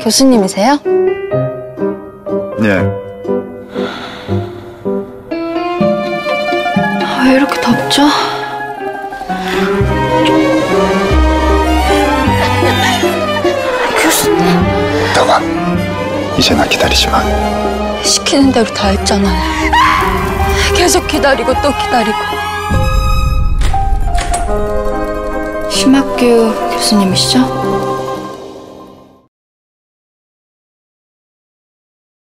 교수님이세요? 네. 왜 이렇게 덥죠? 교수님. 너가 이제 나 기다리지 마. 시키는 대로 다 했잖아. 계속 기다리고 또 기다리고. 심학규 교수님이시죠?